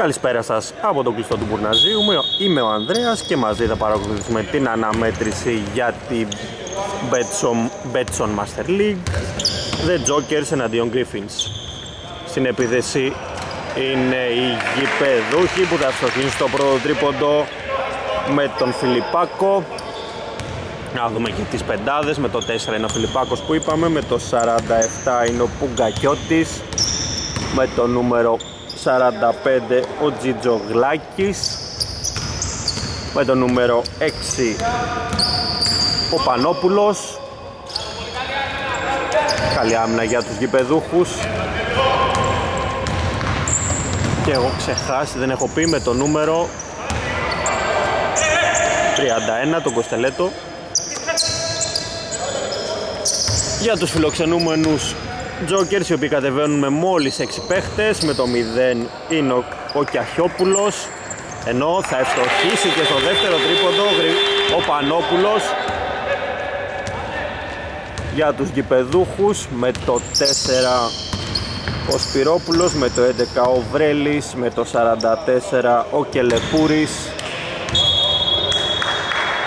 Καλησπέρα σας από το κλειστό του Μπουρναζίου. Είμαι ο Ανδρέας και μαζί θα παρακολουθήσουμε την αναμέτρηση για την Betson Master League, The Jokers εναντίον Griffins. Στην επίθεση είναι οι γηπεδούχοι που θα αυτοκινήσουν στο πρώτο τρίποντο με τον Φιλιπάκο. Να δούμε και τις πεντάδες. Με το 4 είναι ο Φιλιπάκος που είπαμε, με το 47 είναι ο Ουγκακιώτης, με το νούμερο 45 ο Τζιτζόγλακης, με το νούμερο 6 ο Πανόπουλος. Καλή άμυνα για τους γηπεδούχους. Και έχω ξεχάσει, δεν έχω πει, με το νούμερο 31 τον Κωστελέτο. Για τους φιλοξενούμενους Jokers, οι οποίοι κατεβαίνουν με μόλις 6 παίχτες, με το 0 είναι ο Κιαχιόπουλος, ενώ θα ευστοχίσει και στο δεύτερο τρίποντο ο Πανόπουλος. Για τους γηπεδούχους, με το 4 ο Σπυρόπουλος, με το 11 ο Βρέλης, με το 44 ο Κελεπούρης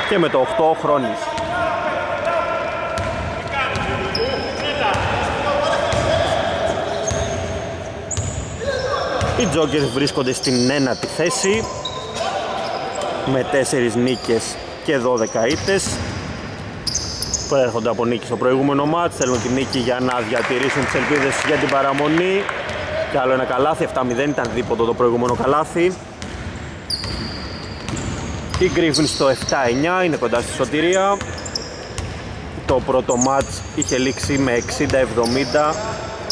και με το 8 ο Χρόνης. Οι Jokers βρίσκονται στην ένατη θέση με 4 νίκες και 12 ήττες. Προέρχονται από νίκη στο προηγούμενο μάτς, θέλουν τη νίκη για να διατηρήσουν τις ελπίδες για την παραμονή. Και άλλο ένα καλάθι, 7-0, ήταν δίποτο το προηγούμενο καλάθι. Οι Griffins στο 7-9, είναι κοντά στη σωτηρία. Το πρώτο μάτς είχε λήξει με 60-70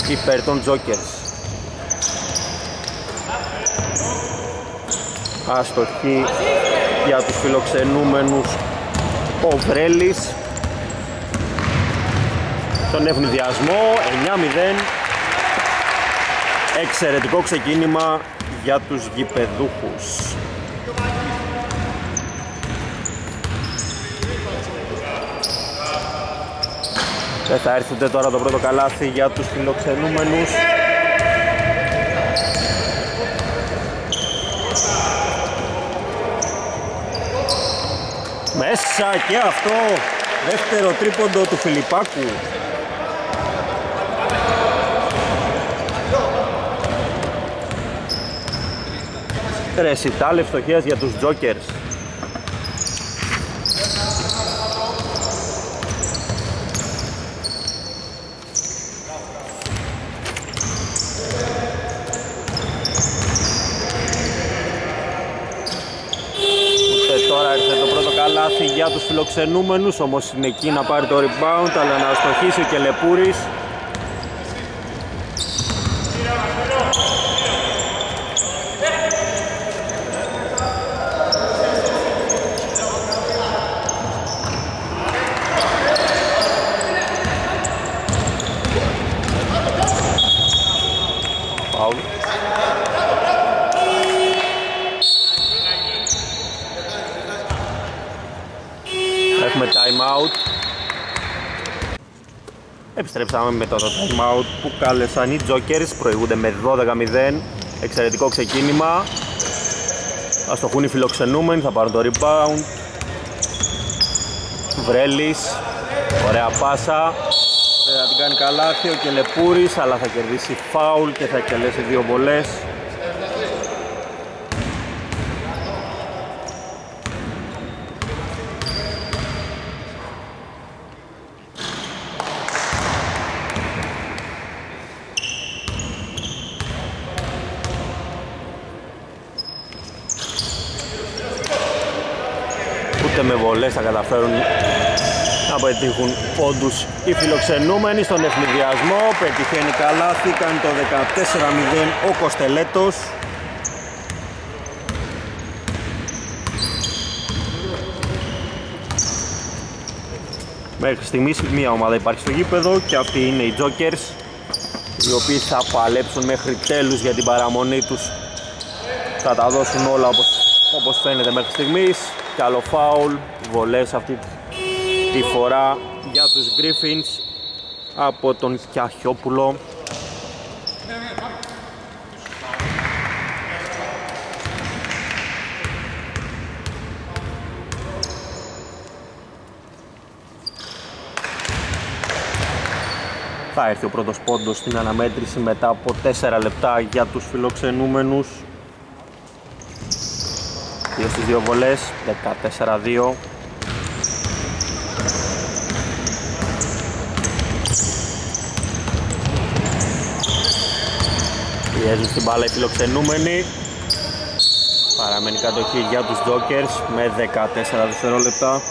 υπέρ των Jokers. Αστοχή για τους φιλοξενούμενους ο Βρέλης. Τον ευνηδιασμό, 9-0. Εξαιρετικό ξεκίνημα για τους γηπεδούχους. Δεν θα έρθετε τώρα το πρώτο καλάθι για τους φιλοξενούμενους. Μέσα και αυτό, δεύτερο τρίποντο του Φιλιπάκου. Ρεσιτάλ ευστοχίας για τους Jokers. Για τους φιλοξενούμενους, όμως είναι εκεί να πάρει το rebound, αλλά να αστοχίσει ο Κελεπούρης. Επιστρέψαμε μετά το time out που κάλεσαν οι Jokers, προηγούνται με 12-0. Εξαιρετικό ξεκίνημα. Αστοχούν οι φιλοξενούμενοι, θα πάρουν το rebound. Βρέλης, ωραία πάσα. Δεν θα την κάνει καλάθι ο Κελεπούρης, αλλά θα κερδίσει φάουλ και θα εκτελέσει δύο βολές. Με βολές θα καταφέρουν να πετύχουν πόντους οι φιλοξενούμενοι. Στον ευνηδιασμό πετυχαίνει καλάθι, κάνει το 14-0 ο Κωστελέτος. Μέχρι στιγμής μία ομάδα υπάρχει στο γήπεδο και αυτοί είναι οι Jokers, οι οποίοι θα παλέψουν μέχρι τέλους για την παραμονή τους. Θα τα δώσουν όλα όπως φαίνεται μέχρι στιγμής. Καλό φάουλ, βολές αυτή τη φορά για τους Griffins από τον Κιαχιόπουλο. θα έρθει ο πρώτος πόντος στην αναμέτρηση μετά από 4 λεπτά για τους φιλοξενούμενους. 2 στις 2 βολές, 14-2. Πιέζουν στην μπάλα οι φιλοξενούμενοι. Παραμένει κατοχή για τους Jokers με 14 δευτερόλεπτα.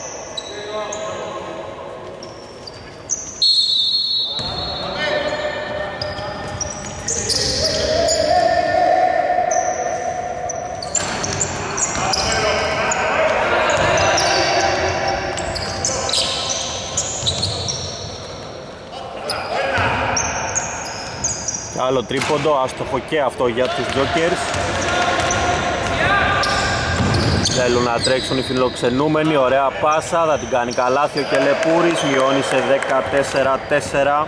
Άλλο τρίποντο, άστοχο και αυτό για τους Jokers. Θέλουν να τρέξουν οι φιλοξενούμενοι, ωραία πάσα, θα την κάνει καλάθι ο Κελεπούρης, μειώνει σε 14-4.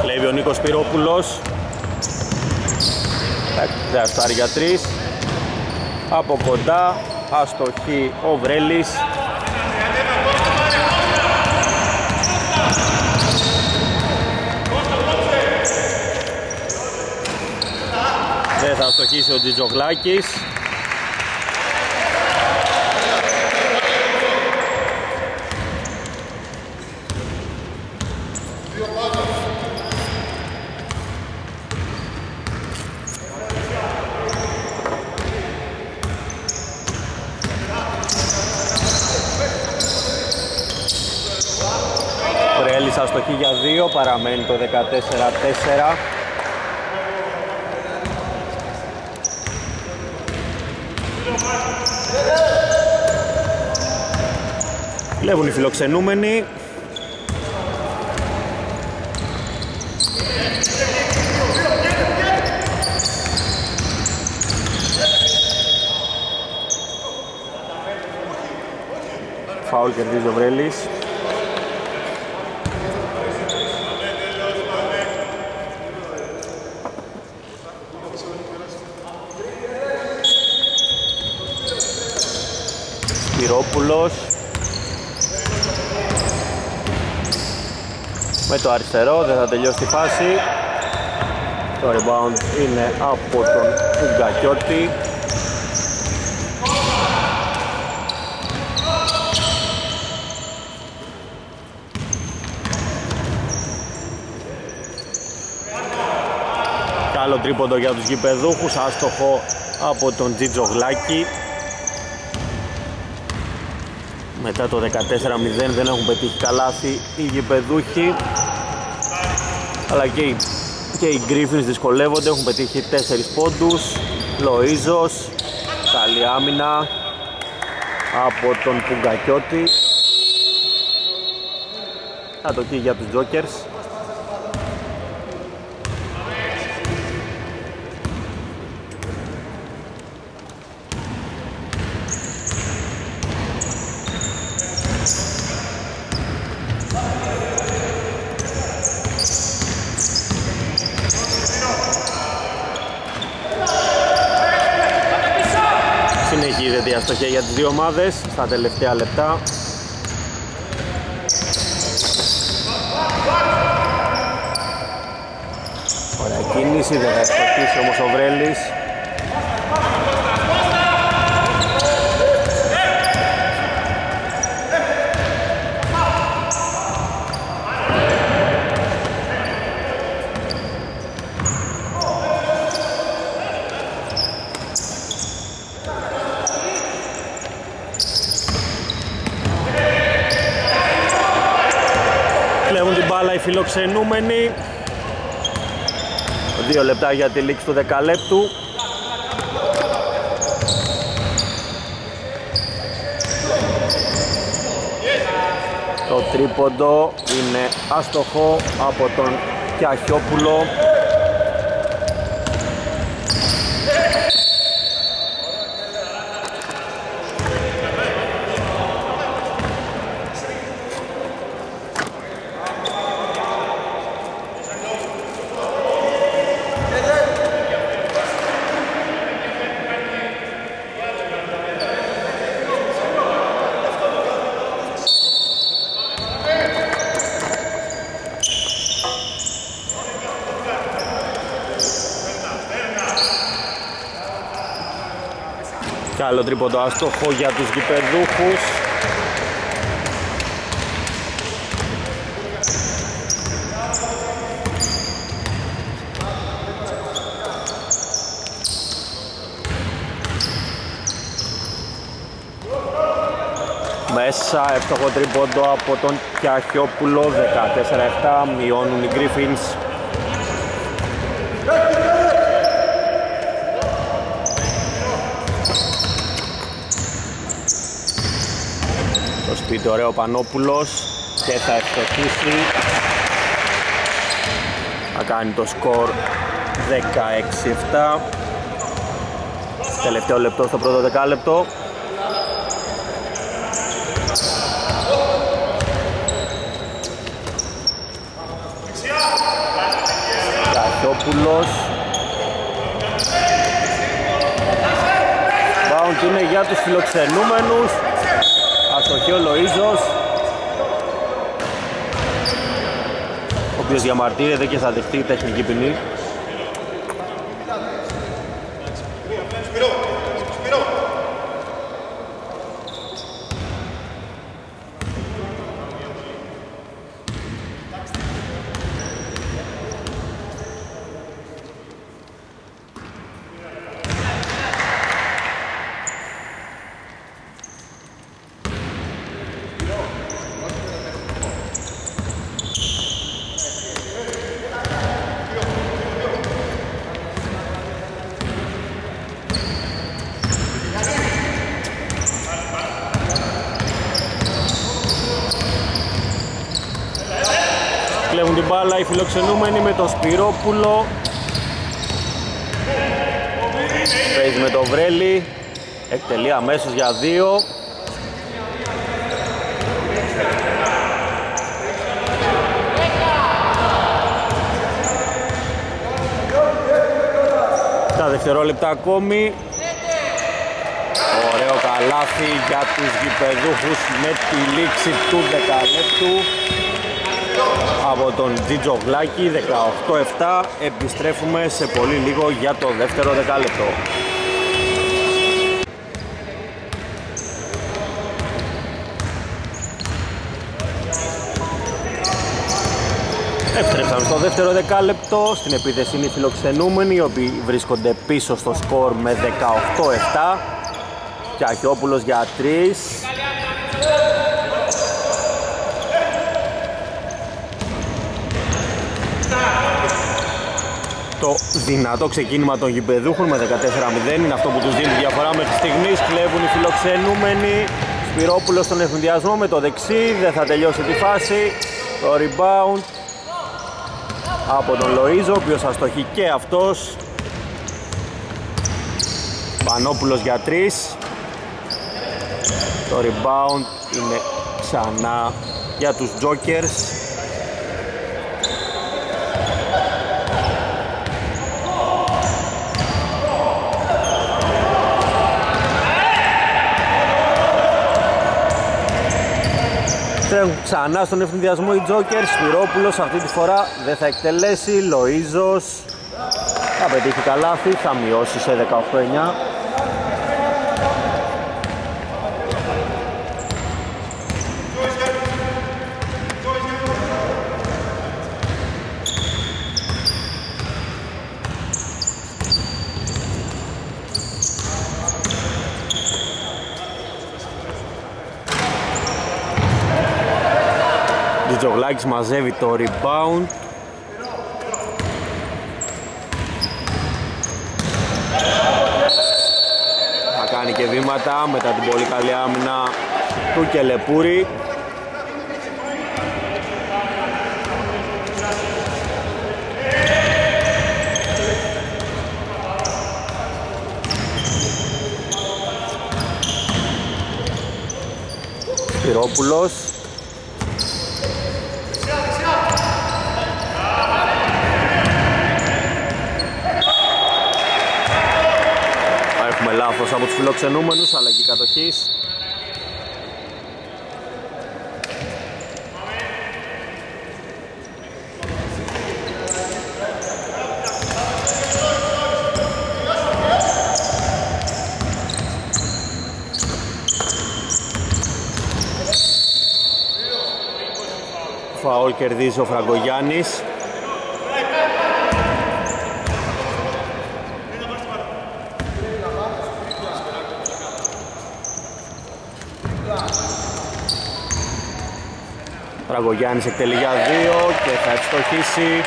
Κλέβει ο Νίκος Σπυρόπουλος. Δεν αστάρει για 3. Από κοντά αστοχή ο Βρέλης. Δεν θα αστοχίσει ο Τζιτζόγλακης. Βρέλης αστοχή για 2, παραμένει το 14-4. Βλέπουν οι φιλοξενούμενοι. Φάουλ κερδίζει ο Βρέλης. Σπυρόπουλος. Με το αριστερό δεν θα τελειώσει τη φάση. Το rebound είναι από τον Ουγκακιώτη. Καλό τρίποντο για τους γηπεδούχους, άστοχο από τον Τζιτζόγλακη. Μετά το 14-0 δεν έχουν πετύχει καλάθι οι γηπεδούχοι, αλλά και οι Griffins δυσκολεύονται, έχουν πετύχει 4 πόντους. Λοΐζος, καλή άμυνα από τον Ουγκακιώτη. Κατοχή για τους Jokers. Συνεχίζεται η αστοχία για τις δύο ομάδες στα τελευταία λεπτά. Ωραία κίνηση, δεν θα αστοχίσει όμως ο Βρέλης. φιλοξενούμενοι. 2 λεπτά για τη λήξη του δεκαλέπτου. Το τρίποντο είναι άστοχο από τον Κιαχιόπουλο. Καλό τρίποντο άστοχο για τους γηπεδούχους. Μέσα εύστοχο τρίποντο από τον Κιαχιόπουλο. 14-7 μειώνουν οι Griffins. Πείτε ωραίο Πανόπουλος και θα ευτοχίσει. Θα κάνει το σκορ 16-7. Τελευταίο λεπτό στο πρώτο δεκάλεπτο. Κιαχιόπουλος. Bound είναι για τους φιλοξενούμενους. Αστοχή ο Λοΐζος, ο οποίος διαμαρτύρεται και θα δεχτεί τεχνική ποινή. Οι φιλοξενούμενοι με τον Σπυρόπουλο. Παίζει με τον Βρέλη. Εκτελεί αμέσως για 2. Τα δευτερόλεπτα ακόμη. Ωραίο καλάθι για τους γηπεδούχους με τη λήξη του δεκαλέπτου από τον Τζιτζόγλακη. 18-7. Επιστρέφουμε σε πολύ λίγο για το δεύτερο δεκάλεπτο. Επιστρέψαμε στο δεύτερο δεκάλεπτο. Στην επίθεση είναι οι φιλοξενούμενοι, οι οποίοι βρίσκονται πίσω στο σκορ με 18-7. Κιαχιόπουλος για 3. Το δυνατό ξεκίνημα των γηπεδούχων με 14-0 είναι αυτό που τους δίνει διαφορά μέχρι στιγμής. Κλέβουν οι φιλοξενούμενοι. Σπυρόπουλος στον ευθυνδιασμό με το δεξί, δεν θα τελειώσει τη φάση. Το rebound από τον Λοΐζο, ο οποίος αστοχεί και αυτός. Πανόπουλος για 3. Το rebound είναι ξανά για τους Jokers. Τρέχουν ξανά στον ευθυνδιασμό οι Τζόκερ. Σπυρόπουλος αυτή τη φορά δεν θα εκτελέσει. Λοΐζος θα πετύχει καλάθι, θα μειώσει σε 18-9. Τζιτζόγλακης μαζεύει το rebound. Θα κάνει και βήματα μετά την πολύ καλή άμυνα του Κελεπούρη. Σπυρόπουλος. Έχουμε λάθος από τους φιλοξενούμενους, αλλαγή κατοχής. Φαόλ κερδίζει ο Φραγκογιάννης. Φραγκογιάννης εκτελεί για 2 και θα ευστοχίσει.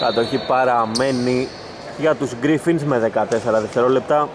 Κατοχή παραμένει για τους Griffins με 14 δευτερόλεπτα.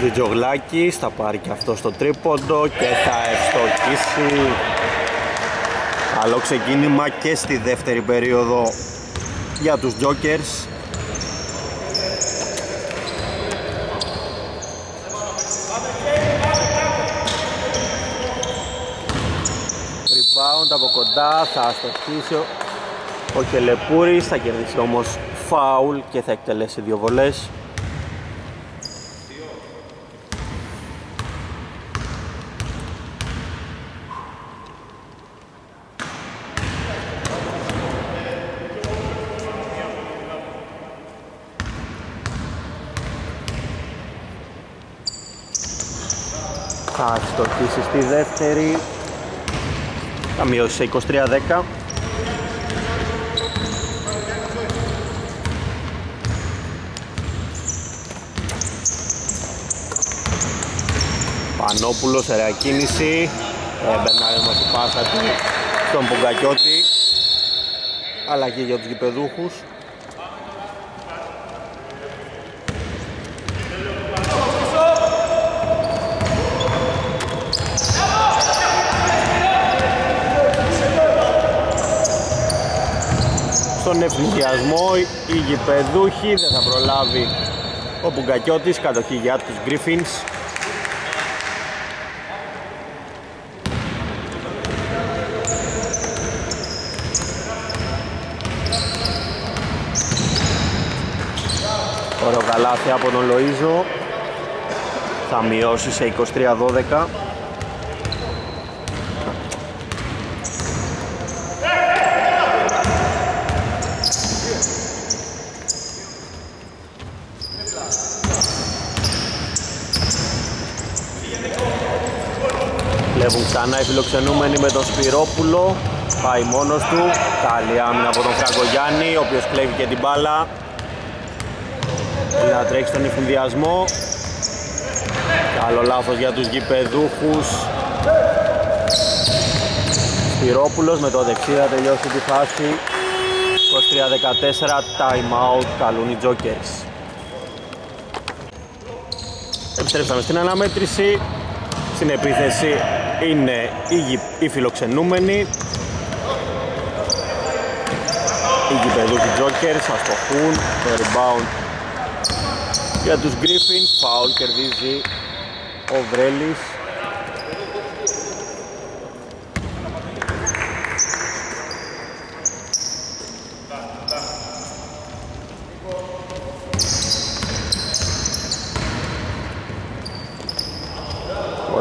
Τζιτζόγλακης θα πάρει και αυτό στο τρίποντο και θα ευστοχίσει. Καλό ξεκίνημα και στη δεύτερη περίοδο για τους Jokers. Rebound από κοντά, θα αστοχίσει ο Κελεπούρης, θα κερδίσει όμως φάουλ και θα εκτελέσει δύο βολές. Θα στοχίσει στη δεύτερη. Θα μειώσει σε 23-10. Πανόπουλος, ωραία κίνηση. Μπερνάει όμως η πάσα του στον Ουγκακιώτη. Αλλά και για τους γηπεδούχους. Στον ευθυγιασμό η γηπεδούχη δεν θα προλάβει ο Ουγκακιώτης, κατοχή για τους Griffins. Ωραίο καλάθι από τον Λοΐζο, θα μειώσει σε 23-12. Ξανά οι φιλοξενούμενοι με τον Σπυρόπουλο, πάει μόνος του, καλή άμυνα από τον Φραγκογιάννη, ο οποίος κλέβει και την μπάλα. Να τρέξει τον υφουνδιασμό, καλό λάθος για τους γηπεδούχους. Σπυρόπουλος με το δεξί θα τελειώσει τη φάση, 23-14, time out, καλούν οι Jokers. Επιστρέψαμε στην αναμέτρηση, στην επίθεση είναι οι φιλοξενούμενοι. Οι γηπεδούχοι Jokers αστοχούν, το rebound για τους Griffins, φάουλ κερδίζει ο Βρέλης.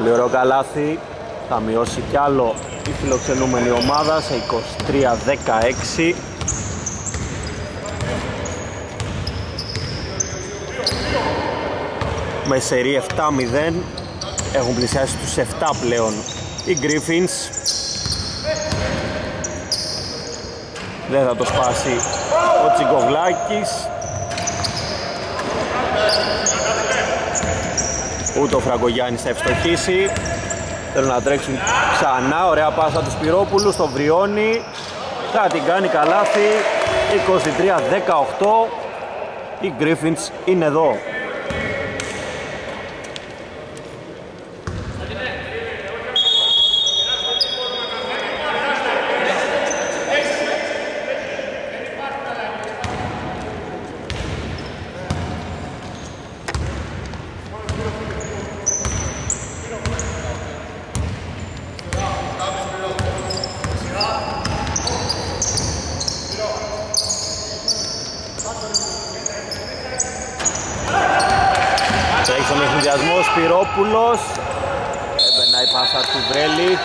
Πολύ ωραίο καλάθι. Θα μειώσει κι άλλο η φιλοξενούμενη ομάδα σε 23-16. Με σερί 7-0. Έχουν πλησιάσει τους 7 πλέον οι Griffins. Δεν θα το σπάσει ο Τζιτζόγλακης, ούτε ο Φραγκογιάννης θα ευστοχίσει. Θέλουν να τρέξουν ξανά, ωραία πάσα του Σπυρόπουλου στο Βριώνη. Θα την κάνει καλάθι, 23-18, οι Griffins είναι εδώ. Σπυρόπουλος, έμπαινα η πάσα του Βρέλη.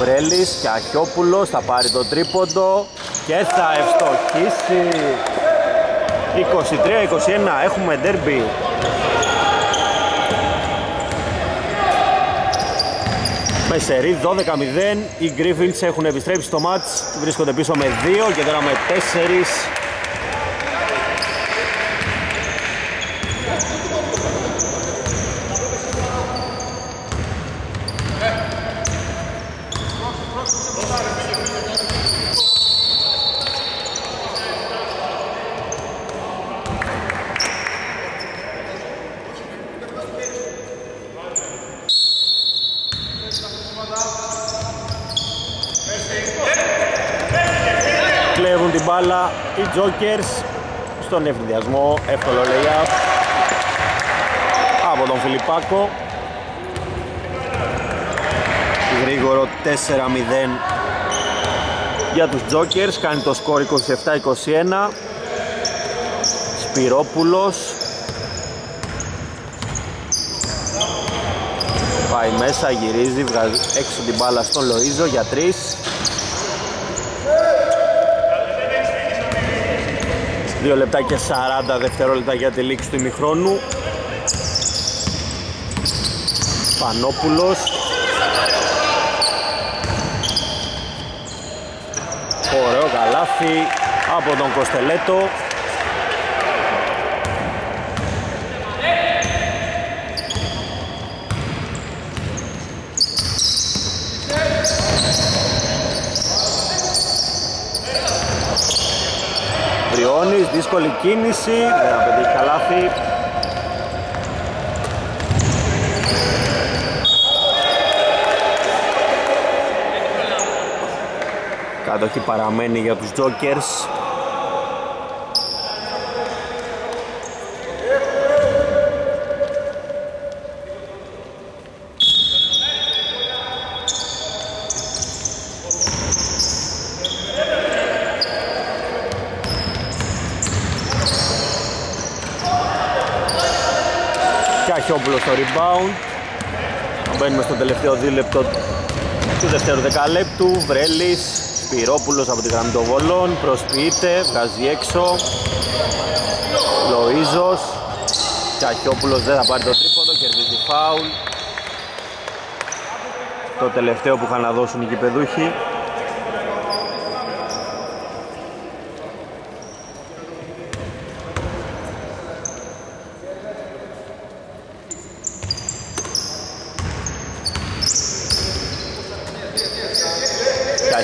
Βρέλης, Κιαχιόπουλος θα πάρει το τρίποντο και θα ευστοχίσει. 23-21, έχουμε ντέρμπι. Με σερί 12-0, οι Griffins έχουν επιστρέψει στο μάτς, βρίσκονται πίσω με 2 και τώρα με 4. Οι Jokers στον ευνηδιασμό, εύκολο lay-up από τον Φιλιπάκο. Γρήγορο 4-0 για τους Jokers, κάνει το σκορ 27-21. Σπυρόπουλος πάει μέσα, γυρίζει, βγάζει έξω την μπάλα στον Λοΐζο για 3. Δύο λεπτά και 40 δευτερόλεπτα για τη λήξη του ημιχρόνου. Πανόπουλος. Ωραίο καλάθι από τον Κωστελέτο. Δύσκολη κίνηση, δεν απαιτεί καλάθι. Κατοχή παραμένει για τους Jokers. Κιαχιόπουλος στο rebound. Μπαίνουμε στο τελευταίο δίλεπτο του δεύτερου δεκαλέπτου. Βρέλης, Σπυρόπουλος από τη γραμμή των βολών, προσποιείται, βγάζει έξω. Λοΐζος, Κιαχιόπουλος δεν θα πάρει το τρίποντο, κερδίζει φάουλ. Το τελευταίο που είχαν να δώσουν οι γηπεδούχοι.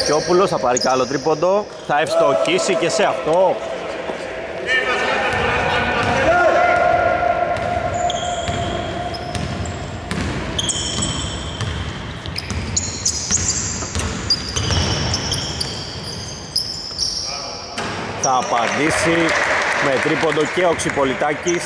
Κιαχιόπουλος θα πάρει καλό τρίποντο, θα ευστοχίσει και σε αυτό. Θα απαντήσει. με τρίποντο και ο Ξυπολιτάκης.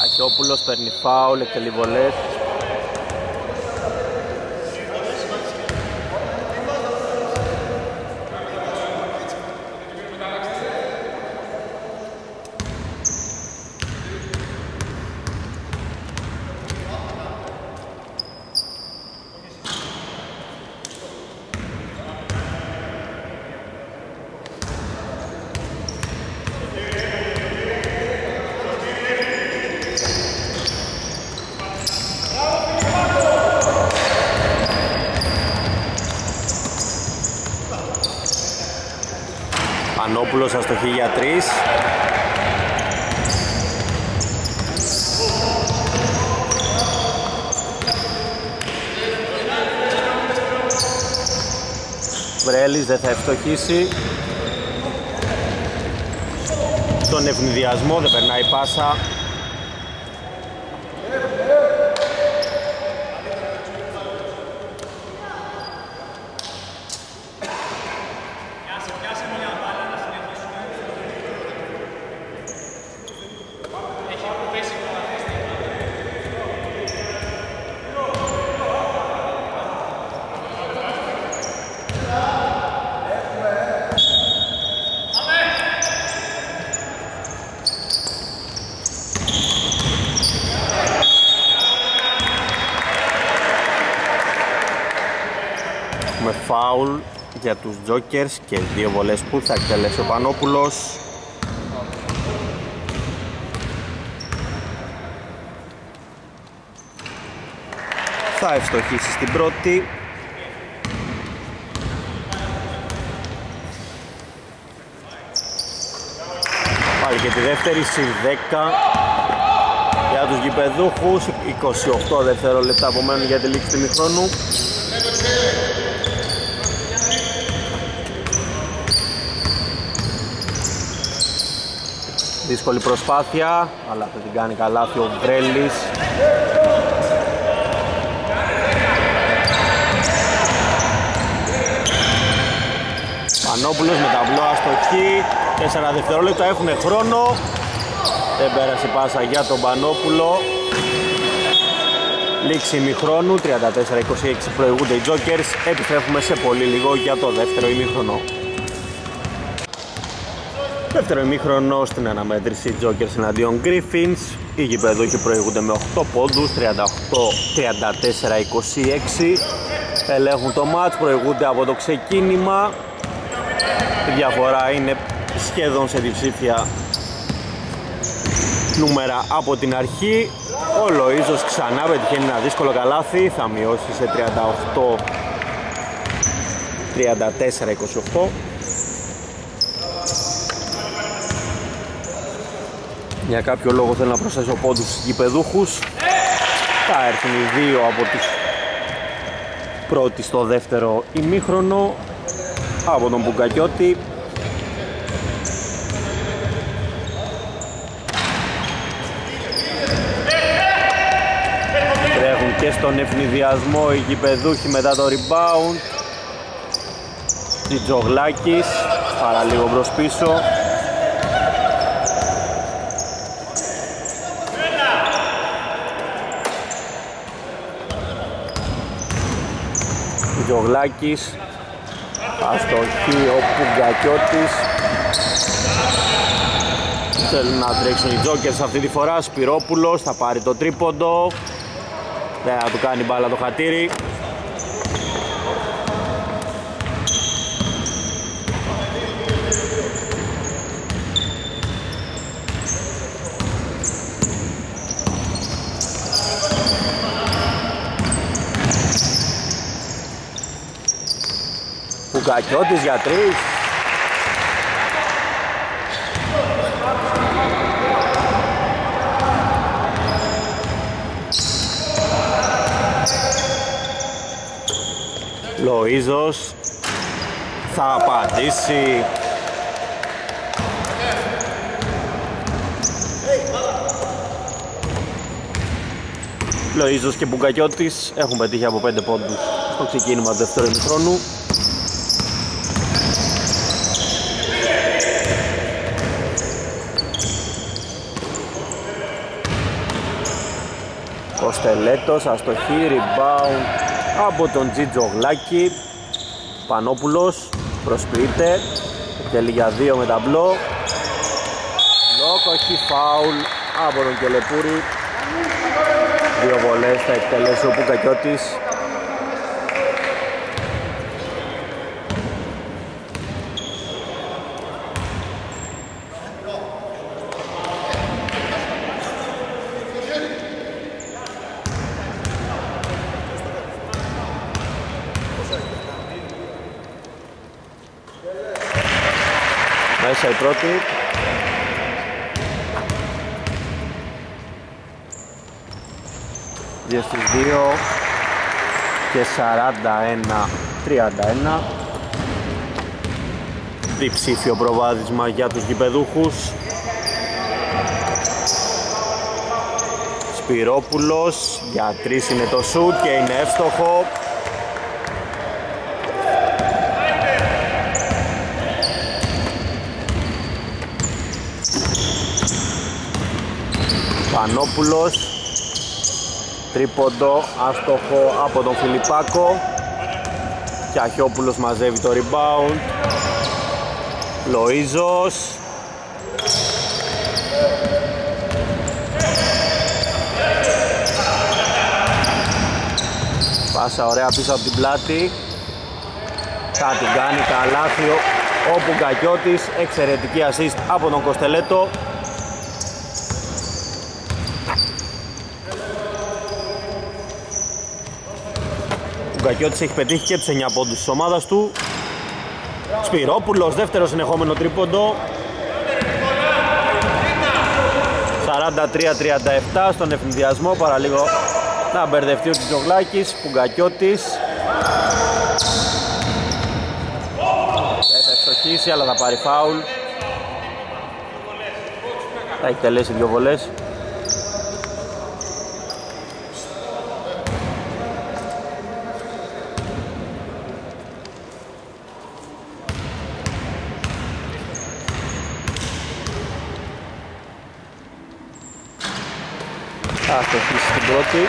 Κιαχιόπουλος παίρνει φάουλ, εκτελεί βολές. Πανόπουλος αστοχή για 3. Βρέλης δεν θα ευστοχίσει. Στον ευνηδιασμό δεν περνάει πάσα. Για τους Jokers και δύο βολές που θα εκτελέσει ο Πανόπουλος. Θα ευστοχίσει στην πρώτη. Πάλι και τη δεύτερη, συν 10 για τους γηπεδούχους. 28 δευτερόλεπτα απομένουν για τη λήξη του ημιχρόνου. Δύσκολη προσπάθεια, αλλά θα την κάνει καλάθι ο Βρέλης. Πανόπουλος με ταμπλό αστοχή. 4 δευτερόλεπτα έχουν χρόνο. Δεν πέρασε πάσα για τον Πανόπουλο. Λήξη ημιχρόνου. 34-26 προηγούνται οι Jokers. Επιστρέφουμε σε πολύ λίγο για το δεύτερο ημιχρονό. Δεύτερο ημίχρονο στην αναμέτρηση Jokers εναντίον Griffins. Οι γηπεδούχοι προηγούνται με 8 πόντους, 38-34-26. Ελέγχουν το μάτς, προηγούνται από το ξεκίνημα. Η διαφορά είναι σχεδόν σε διψήφια νούμερα από την αρχή. Ο Λοΐζος ξανά πετυχαίνει ένα δύσκολο καλάθι, θα μειώσει σε 38-34-28. Για κάποιο λόγο θέλω να προσθέσω πόντους στους γηπεδούχους. Θα έρθουν οι δύο από τους πρώτοι στο δεύτερο ημίχρονο από τον Ουγκακιώτη. Τρέχουν και στον ευνηδιασμό οι γηπεδούχοι μετά το rebound. Τζιτζόγλακης, παρά λίγο προς πίσω. Τζιτζόγλακης, αστοχή ο Ουγκακιώτης. Θέλουν να τρέξουν οι Jokers αυτή τη φορά. Σπυρόπουλος θα πάρει το τρίποντο. Δεν θα του κάνει μπάλα το χατήρι. Ουγκακιώτης για 3. Λοΐζος θα απαντήσει. Λοΐζος και Ουγκακιώτης έχουν πετύχει από 5 πόντους στο ξεκίνημα του δεύτερου ημιχρόνου. Κωστελέτος, αστοχή, rebound από τον Τζιτζόγλακη. Πανόπουλος προσποιείται, εκτελεί για 2 με ταμπλό. Λόκο, έχει φάουλ από τον Κελεπούρη. Δύο βολές θα εκτελέσει ο Ουγκακιώτης. Μέσα η πρώτη. Δύο στους 2 και 41-31. Διψήφιο προβάδισμα για τους γηπεδούχους. Σπυρόπουλος για 3 είναι το σουτ και είναι εύστοχο. Πανόπουλος, τρίποντο, άστοχο από τον Φιλιπάκο. Κιαχιόπουλος μαζεύει το rebound. Λοΐζος. Πάσα ωραία πίσω από την πλάτη. Θα την κάνει καλάθι ο Ουγκακιώτης. Εξαιρετική assist από τον Κωστελέτο. Ο Ουγκακιώτης έχει πετύχει και τους 9 πόντους της ομάδας του. Σπυρόπουλος, δεύτερο συνεχόμενο τρίποντο. 43-37 στον ευθυνδιασμό, παραλίγο να μπερδευτεί ο Τζιτζόγλακης. Ουγκακιώτης. Θα ευστοχίσει, αλλά θα πάρει φάουλ. Θα εκτελέσει δύο βολές. Πρώτη.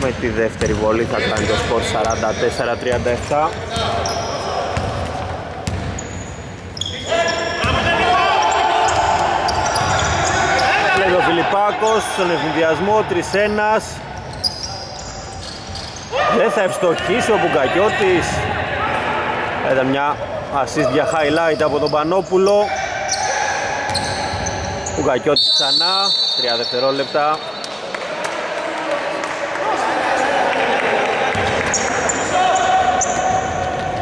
Με τη δεύτερη βολή θα κάνει το σκορ 44-37. Λέγει ο Φιλιπάκος στον ευθυνδιασμό 3-1. Δεν θα ευστοχίσει ο Ουγκακιώτης. Ήταν μια assist για highlight από τον Πανόπουλο. Ουγκακιώτης ξανά, 3 δευτερόλεπτα.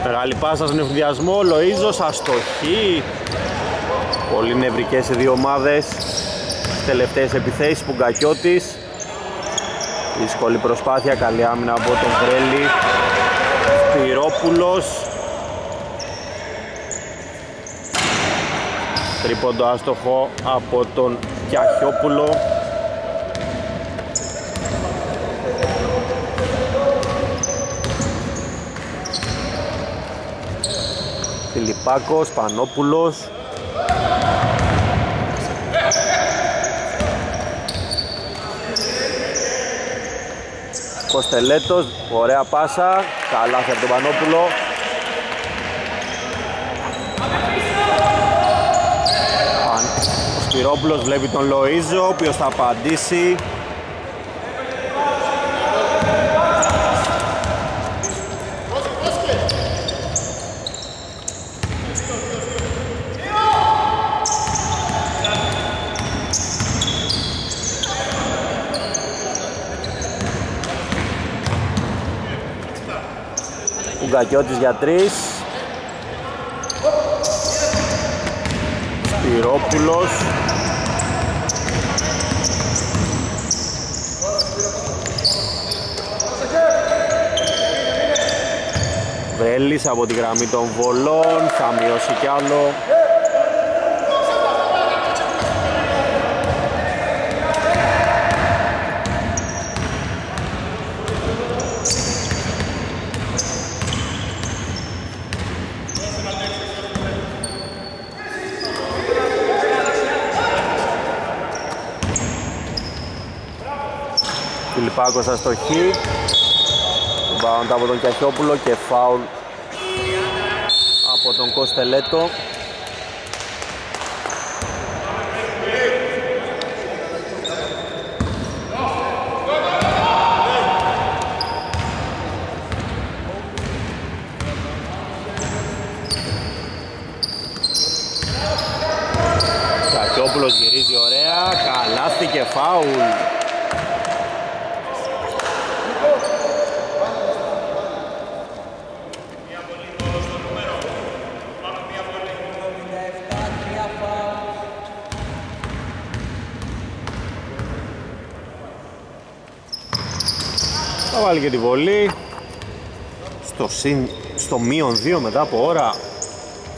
Μεγάλη πάσα στον ευθυνδιασμό, Λοΐζος, αστοχή. Πολύ νευρικές οι δύο ομάδες. Στις τελευταίες επιθέσεις Ουγκακιώτης. Δύσκολη προσπάθεια, καλή άμυνα από τον Βρέλη. Σπυρόπουλος. Τρίποντο άστοχο από τον Κιαχιόπουλο. Φιλιπάκος, Πανόπουλος. Κωστελέτος, ωραία πάσα, καλά από τον Πανόπουλο. Ο Σπυρόπουλος βλέπει τον Λοΐζο, ο οποίος θα απαντήσει. Ουγκακιώτης για 3. Σπυρόπουλος. Βρέλης από τη γραμμή των βολών, θα μειώσει κι άλλο. Φιλιπάκος αστοχή. Μπάουντ από τον Κιαχιόπουλο και φάουλ από τον Κωστελέτο. Κιαχιόπουλος γυρίζει ωραία, καλάστηκε φάουλ. Θα βάλει και τη βολή στο μείον 2 μετά από ώρα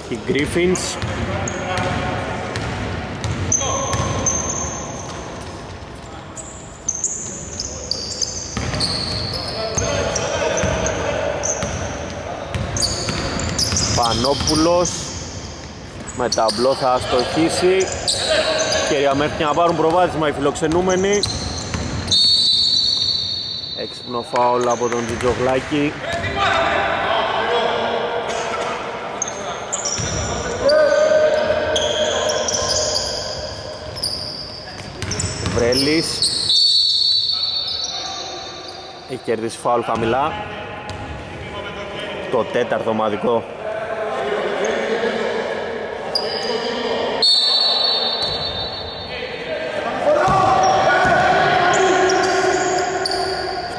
οι Griffins. Πανόπουλος με ταμπλό θα αστοχίσει. Κυρία μέχρι να πάρουν προβάδισμα οι φιλοξενούμενοι. Έξυπνο φάουλ από τον Τζιτζόγλακη. Βρέλης. Έχει κερδίσει φάουλ χαμηλά. Το τέταρτο ομαδικό.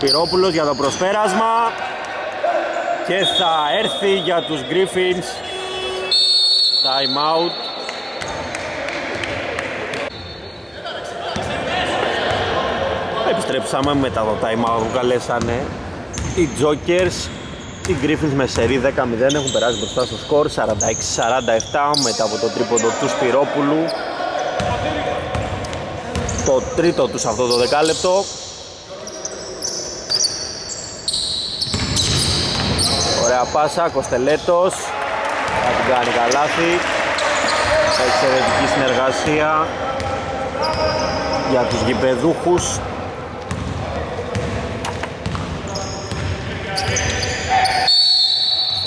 Σπυρόπουλος για το προσπέρασμα και θα έρθει για τους Griffins time out. Επιστρέψαμε μετά το time out που καλέσανε οι Jokers. Οι Griffins με σερί 10-0 έχουν περάσει μπροστά στο σκορ 46-47 μετά από το τρίποντο του Σπυρόπουλου, το τρίτο τους αυτό το δεκάλεπτο. Ωραία πάσα, Κωστελέτος θα την κάνει καλάθι. Εξαιρετική συνεργασία για τους γηπεδούχους.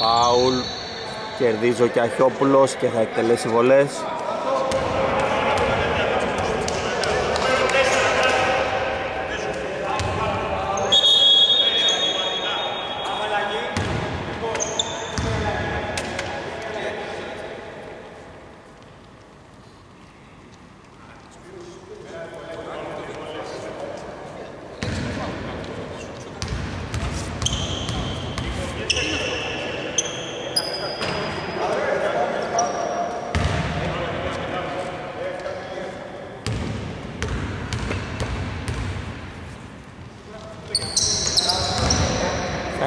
Φάουλ, κερδίζει ο Κιαχιόπουλος και θα εκτελέσει βολές.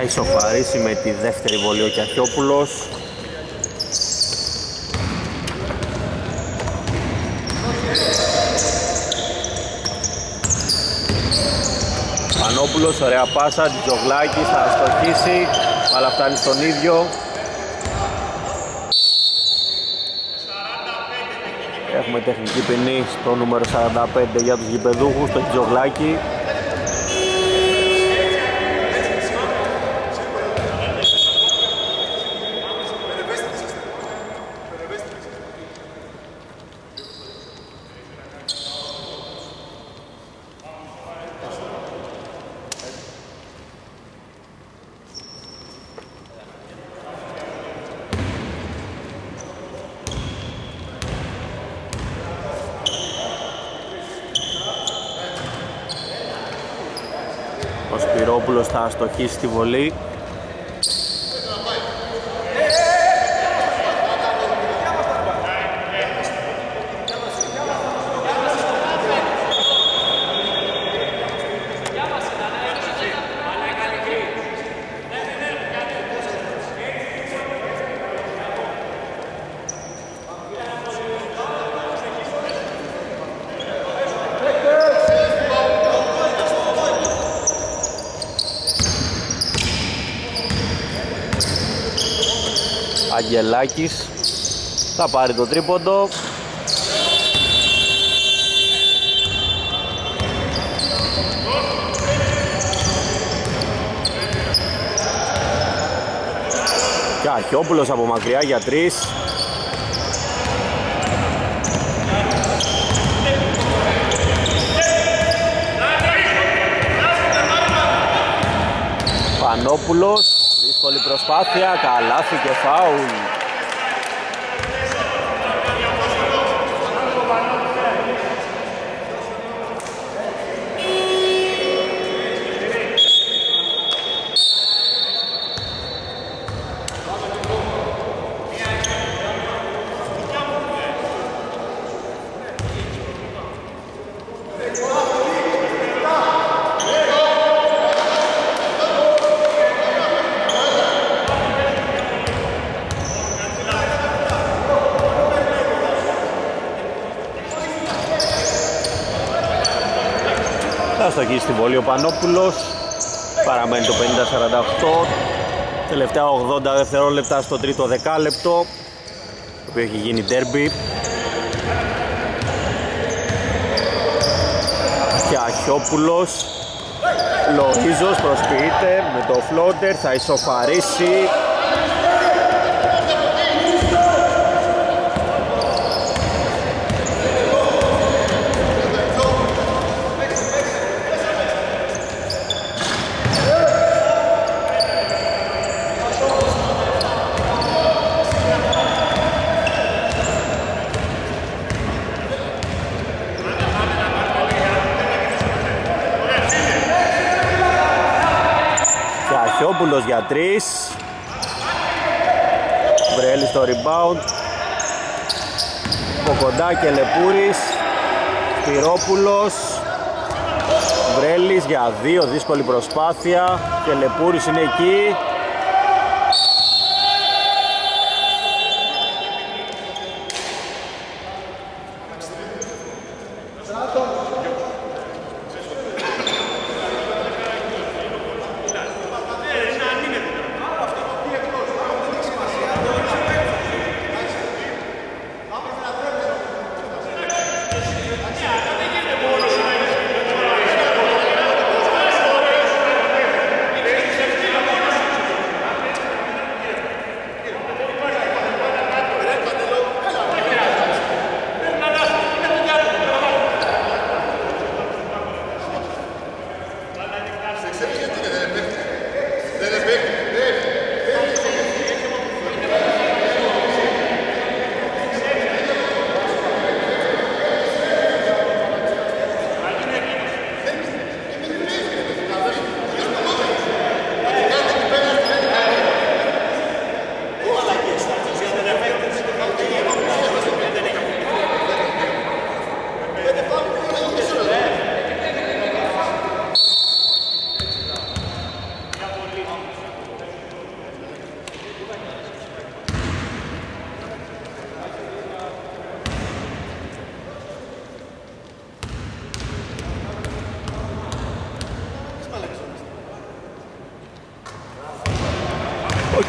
Θα ισοφαρίσει με τη δεύτερη βολή ο Κιαχιόπουλος. Πανόπουλος, ωραία πάσα, Τζιτζόγλακης θα αστοχίσει, αλλά φτάνει στον ίδιο. Έχουμε τεχνική ποινή στο νούμερο 45 για τους γηπεδούχους, το Τζιτζόγλακη. Ο Σπυρόπουλος θα αστοχίσει τη βολή. Αγγελάκης θα πάρει το τρίποντο. Κιαχιόπουλος από μακριά για τρεις. Πανόπουλος, δύσκολη προσπάθεια, καλάθι και φάουλ. Εκεί στην πόλη ο Πανόπουλος, παραμένει το 50-48, τελευταία 80 δευτερόλεπτα στο τρίτο δεκάλεπτο, το οποίο έχει γίνει ντέρμπι. Κιαχιόπουλος, Λοΐζος προσποιείται με το φλόντερ, θα ισοφαρίσει. Κιαχιόπουλος για τρεις. Βρέλη στο rebound. Κοντά Κελεπούρης. Σπυρόπουλος. Βρέλης για δύο, δύσκολη προσπάθεια. Κελεπούρης είναι εκεί.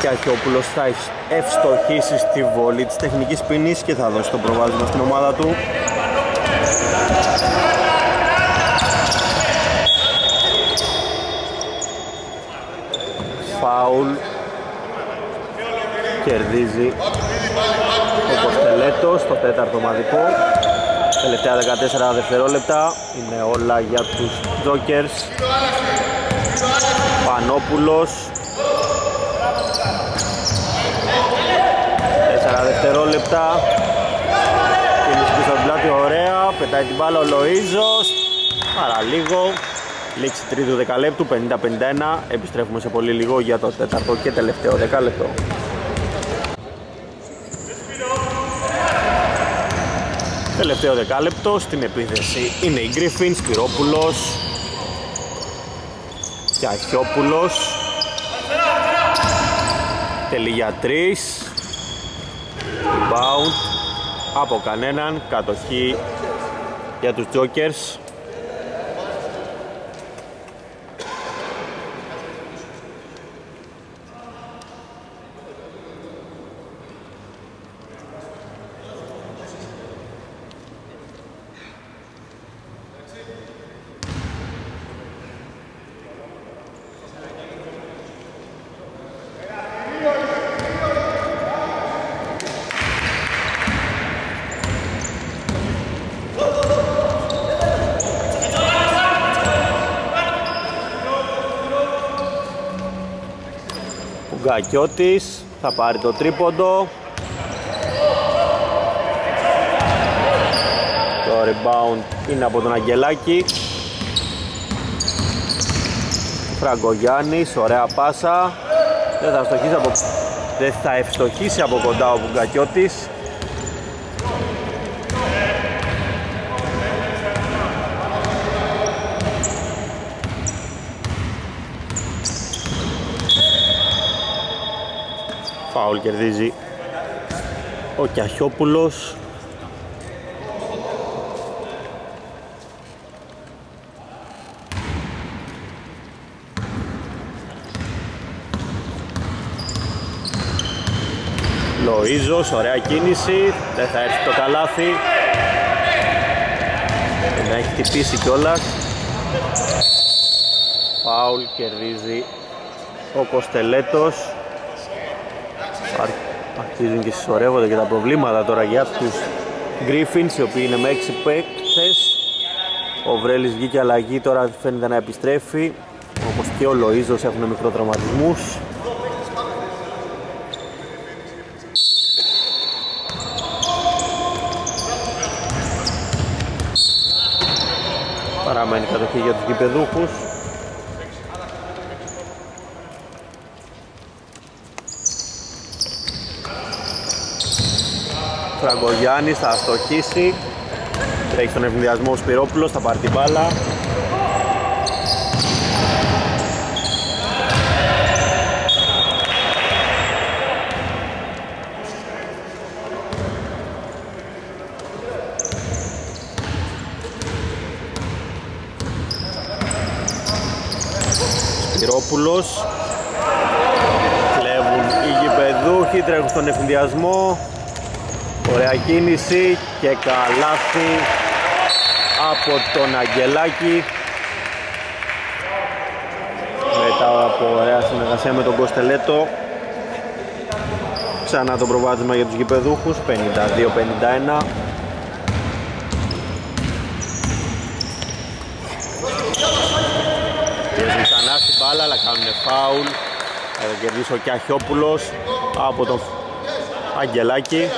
Κιαχιόπουλος θα ευστοχίσει στη βολή της τεχνικής ποινής και θα δώσει το προβάδισμα στην ομάδα του. Φάουλ. Κερδίζει ο Κωστελέτος στο τέταρτο ομαδικό. Τελευταία 14 δευτερόλεπτα. Είναι όλα για τους Jokers. Πανόπουλος. 4 δευτερόλεπτα. Κίνηση πίσω την πλάτη, ωραία. Πετάει την μπάλα ο Λοΐζος. Παραλίγο. Λήξη τρίτου δεκαλέπτου, 50-51. Επιστρέφουμε σε πολύ λίγο για το τέταρτο και τελευταίο δεκάλεπτο. Τελευταίο δεκάλεπτο. Στην επίθεση είναι η Griffins. Σπυρόπουλος. Κιαχιόπουλος. Τελεί για 3. Rebound από κανέναν. Κατοχή για τους Jokers. Ουγκακιώτης θα πάρει το τρίποντο. Το rebound είναι από τον Αγγελάκη. Φραγκογιάννης, ωραία πάσα. Δεν θα ευστοχίσει από κοντά ο Ουγκακιώτης. Φάουλ κερδίζει ο Κιαχιόπουλος. Λοΐζος, ωραία κίνηση, δεν θα έρθει το καλάθι. Δεν έχει χτυπήσει κιόλας. Φάουλ κερδίζει ο Κωστελέτος. Αρχίζουν και συσσωρεύονται και τα προβλήματα τώρα για τους Griffins, οι οποίοι είναι με 6 παίκτες. Ο Βρέλης βγήκε αλλαγή, τώρα φαίνεται να επιστρέφει. Όπως και ο Λοΐζος έχουν μικροτραυματισμούς. Παραμένει κατοχή για τους γηπεδούχους. Φραγκογιάννης θα αστοχίσει. Τρέχει στον ευνηδιασμό ο Σπυρόπουλος, θα πάρει την μπάλα. Σπυρόπουλος. Κλέβουν οι γηπεδούχοι, τρέχουν στον ευνηδιασμό. Ωραία κίνηση και καλάθι από τον Αγγελάκη. Μετά από ωραία συνεργασία με τον Κωστελέτο, ξανά το προβάδισμα για τους γηπεδούχους, 52-51. Πιέζουν ξανά στην μπάλα αλλά κάνουν φάουλ. Θα το κερδίσει ο Κιαχιόπουλος από τον Αγγελάκη.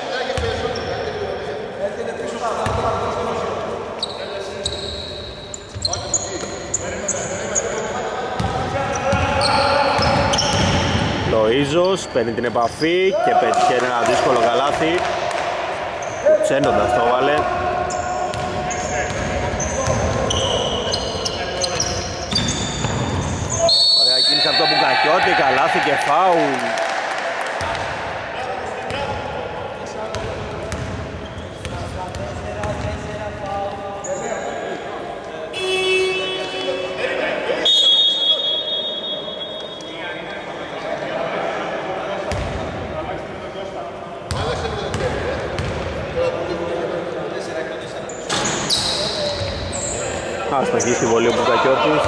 Λοΐζος παίρνει την επαφή και πετυχαίνει ένα δύσκολο καλάθι. Ξένοντας το βάλε. Ωραία κίνηση από το Ουγκακιώτη, καλάθι και φάουλ. Αστοχή στη βολή ο Ουγκακιώτης.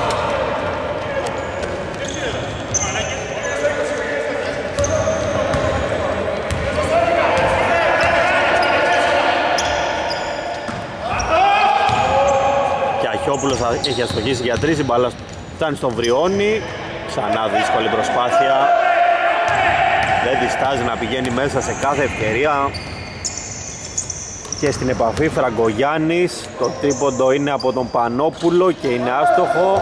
Κιαχιόπουλος έχει αστοχήσει για τρεις, η μπάλα φτάνει στον Βριώνη. Ξανά δύσκολη προσπάθεια. Δεν διστάζει να πηγαίνει μέσα σε κάθε ευκαιρία. Και στην επαφή Φραγκογιάννης, το τρίποντο είναι από τον Πανόπουλο και είναι άστοχο.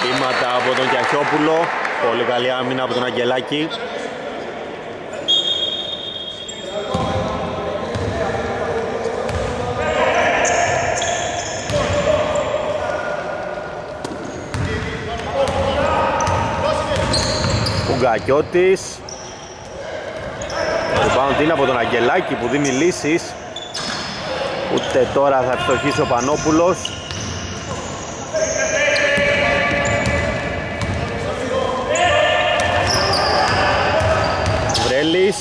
Βήματα από τον Κιαχιόπουλο, πολύ καλή άμυνα από τον Αγγελάκη. Ουγκακιώτης. Το bound είναι από τον Αγγελάκη που δίνει λύσεις. Ούτε τώρα θα φτωχίσει ο Πανόπουλος. Βρέλης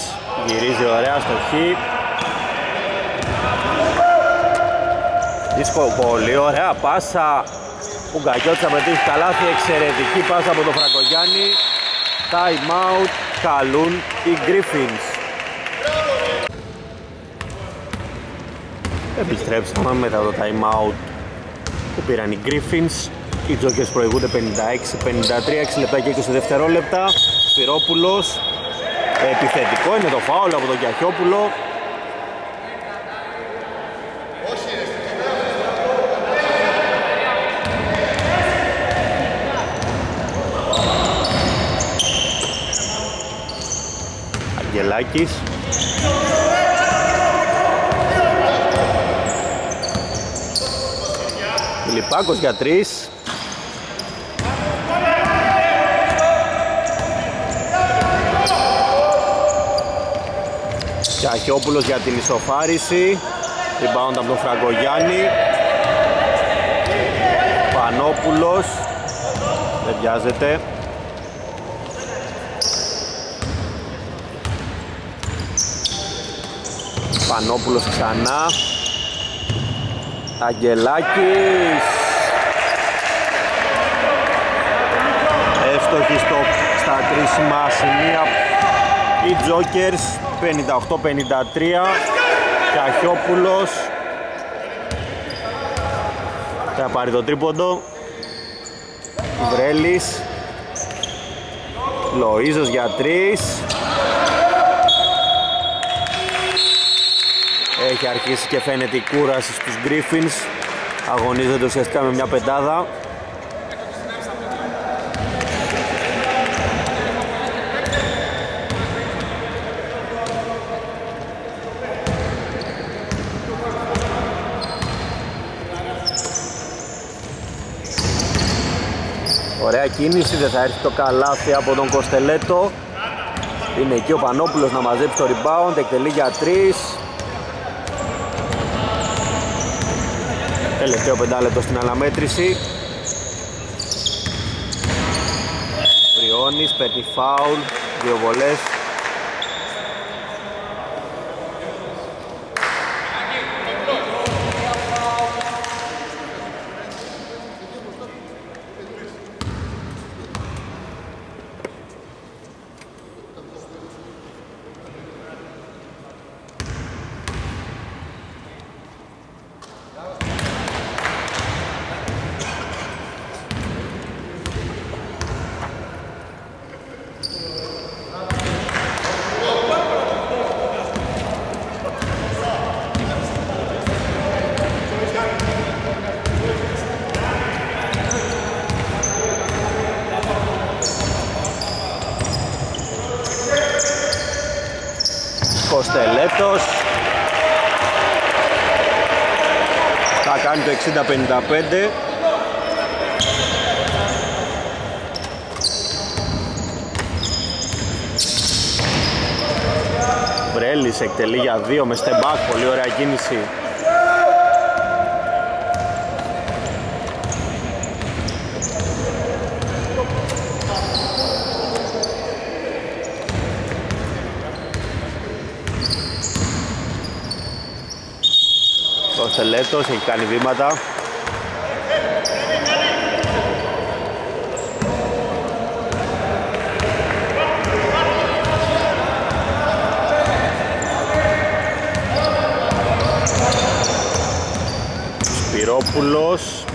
γυρίζει ωραία στοχή. Δύσκολο, πολύ ωραία πάσα. Ουγκακιώτης θα πετύχει καλάθι, εξαιρετική πάσα από τον Φραγκογιάννη. Time out καλούν οι Griffins. Επιστρέψαμε μετά το time out που πήραν οι Griffins. Οι Jokers προηγούνται 56-53, 6 λεπτά και 20 δευτερόλεπτα. Σπυρόπουλος, επιθετικό είναι το φάουλ από τον Κιαχιόπουλο. Αγγελάκης. Φιλιπάκος για 3. Κιαχιόπουλος για την ισοφάριση. Rebound από τον Φραγκογιάννη. Πανόπουλος. Δεν βιάζεται. Πανόπουλος ξανά. Αγγελάκης. Εύστοχη στα κρίσιμα σημεία. Οι Jokers 58-53. Κιαχιόπουλος θα πάρει το τρίποντο. Βρέλης. Λοΐζος για 3. Έχει αρχίσει και φαίνεται η κούραση στους Griffins. Αγωνίζονται ουσιαστικά με μια πεντάδα. Ωραία κίνηση, δεν θα έρθει το καλάθι από τον Κωστελέτο. Είναι εκεί ο Πανόπουλος να μαζέψει το rebound, εκτελεί για 3. Τελευταίο 5 λεπτό στην αναμέτρηση. Βριώνης, παίρνει φάουλ, 2 βολές. Κωστελέτος θα κάνει το 60-55. Βρέλης εκτελεί για 2 με step back, πολύ ωραία κίνηση. Κωστελέτος έχει κάνει βήματα. Σπυρόπουλος.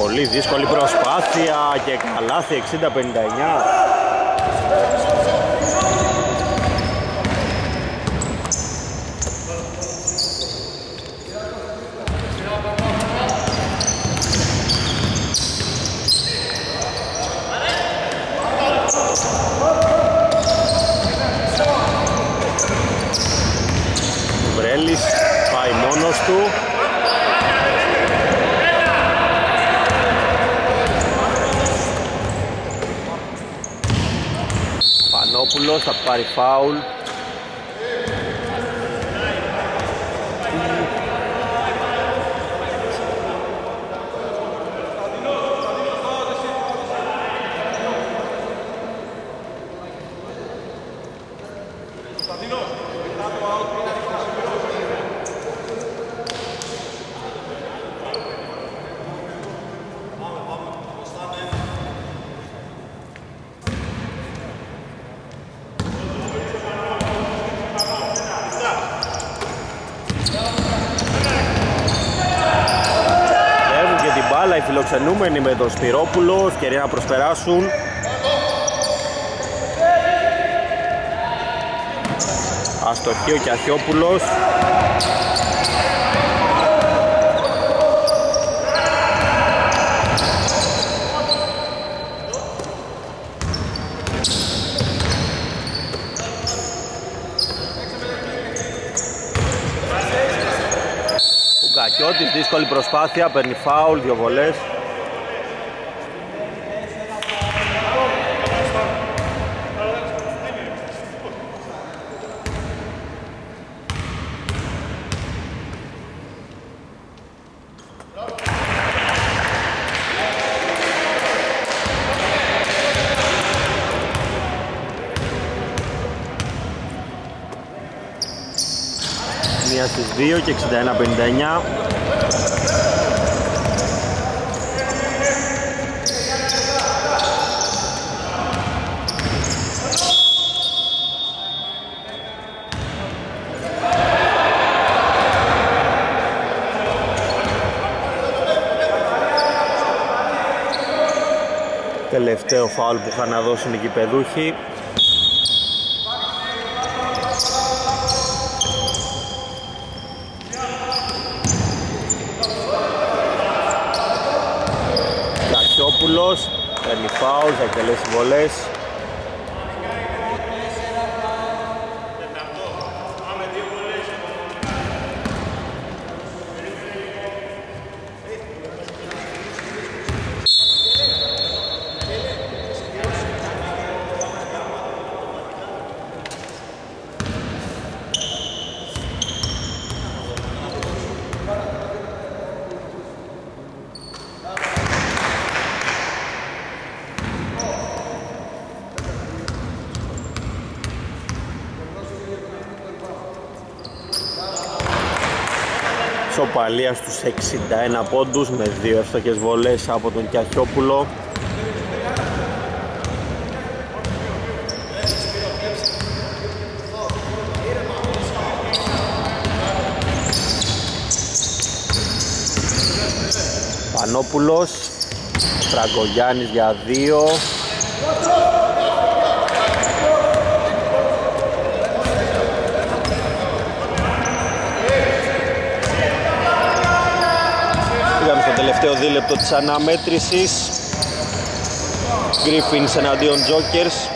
Πολύ δύσκολη προσπάθεια και καλάθι 60-59. Πανόπουλος θα πάρει φάουλ. φιλοξενούμενοι με τον Σπυρόπουλο, ευκαιρία να προσπεράσουν. Αστοχή ο Κιαχιόπουλος. Ουγκακιώτης, δύσκολη προσπάθεια, παίρνει φάουλ, δύο βολές. Στις 2 και 61-59. Τελευταίο φάουλ που είχαν να δώσουν οι γηπεδούχοι. Παίρνει φάουλ, θα εκτελέσει βολές. Παλία στους 61 πόντους με δύο εύστοχες βολές από τον Κιαχιόπουλο. Πανόπουλος, Φραγκογιάννης για δύο. Τελευταίο δίλεπτο της αναμέτρησης. Griffins εναντίον Jokers.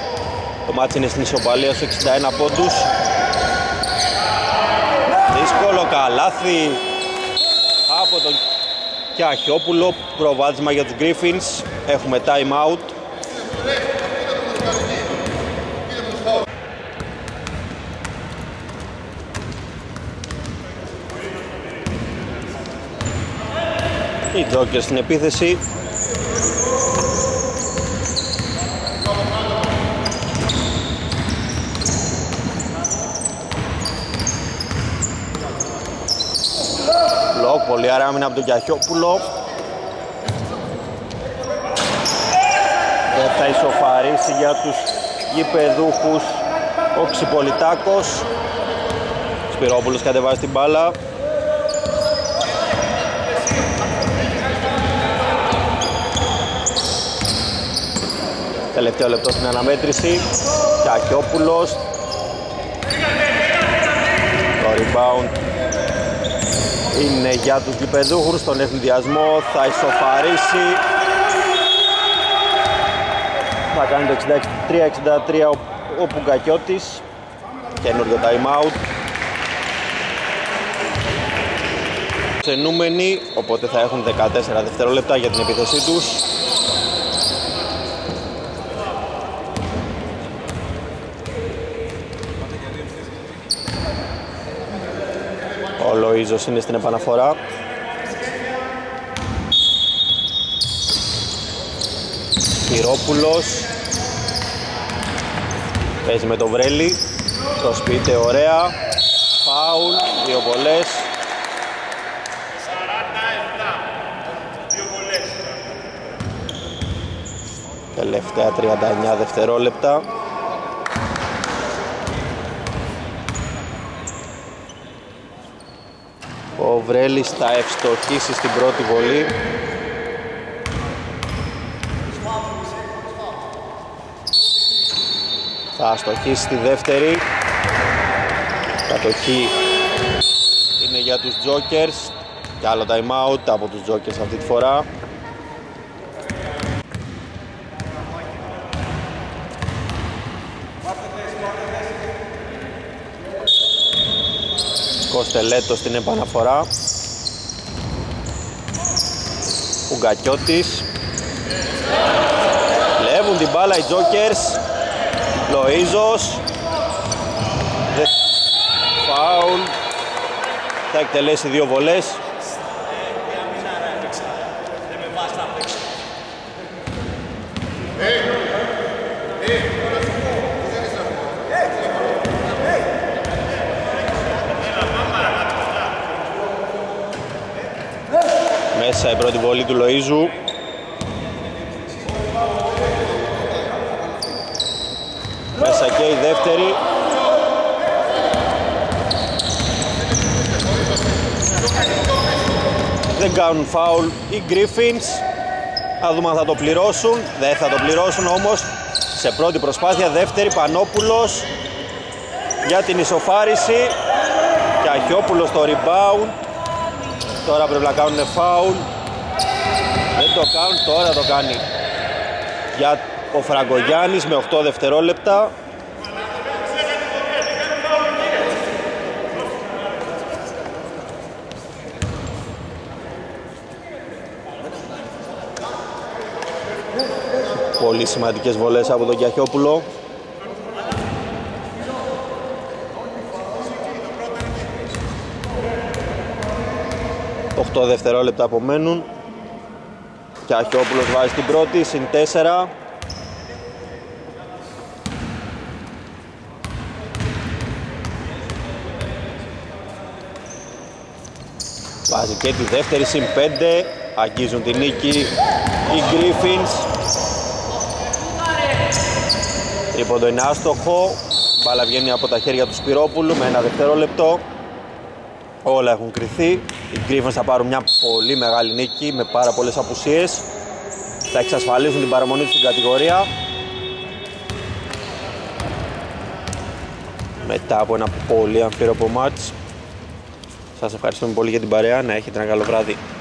Το μάτσι είναι στην ισοπαλία στους 61 πόντους. Δύσκολο καλάθι από τον Κιαχιόπουλο. Προβάδισμα για τους Griffins. Έχουμε time out. Οι Τζόκερς στην επίθεση. Λοκ, πολύ άρα άμυνα από τον Κιαχιόπουλο. Δεν θα ισοφαρίσει για τους γηπεδούχους ο Ξυπολιτάκος. Σπυρόπουλος κατεβάζει την μπάλα. Τελευταίο λεπτό στην αναμέτρηση. Κιαχιόπουλος. Το rebound είναι για τους γηπεδούχους. Στον εθνιδιασμό θα ισοφαρίσει. Θα κάνει το 63-63 ο Ουγκακιώτης. Καινούριο time out. Ξενούμενοι, οπότε θα έχουν 14 δευτερόλεπτα για την επίθεσή τους. Ο Λοΐζος είναι στην επαναφορά. Σπυρόπουλος. Παίζει με το Βρέλη. Το σπίτι ωραία. Φάουλ, δύο βολές. Τελευταία 39 δευτερόλεπτα. Ο Βρέλης θα ευστοχίσει στην πρώτη βολή. Θα αστοχίσει τη δεύτερη. Κατοχή είναι για τους Jokers. Και άλλο time out από τους Jokers αυτή τη φορά. Κωστελέτος στην επαναφορά. Ουγκακιώτης. Λεύουν την μπάλα οι Jokers. Λοΐζος. Φάουλ. Θα εκτελέσει δύο βολές. Μέσα η πρώτη βολή του Λοΐζου. Μέσα και η δεύτερη. Δεν κάνουν φάουλ οι Griffins. Θα δούμε αν θα το πληρώσουν. Δεν θα το πληρώσουν όμως. Σε πρώτη προσπάθεια, δεύτερη, Πανόπουλος για την ισοφάριση. Κιαχιόπουλος στο rebound. Τώρα πρέπει να κάνουν φάουλ. Δεν το κάνουν, τώρα το κάνει για ο Φραγκογιάννης με 8 δευτερόλεπτα. Πολύ σημαντικές βολές από τον Κιαχιόπουλο. Το δευτερόλεπτα απομένουν. Κιαχιόπουλος βάζει την πρώτη, συν 4. Βάζει και τη δεύτερη, συν 5. Αγγίζουν την νίκη οι Griffins. Τρίποντο είναι άστοχο. Μπάλα βγαίνει από τα χέρια του Σπυρόπουλου με 1 δευτερόλεπτο. Όλα έχουν κριθεί. Οι Griffins θα πάρουν μια πολύ μεγάλη νίκη με πάρα πολλές απουσίες. Θα εξασφαλίσουν την παραμονή τους στην κατηγορία. Μετά από ένα πολύ αμφίροπο μάτς. Σας ευχαριστούμε πολύ για την παρέα. Να έχετε ένα καλό βράδυ.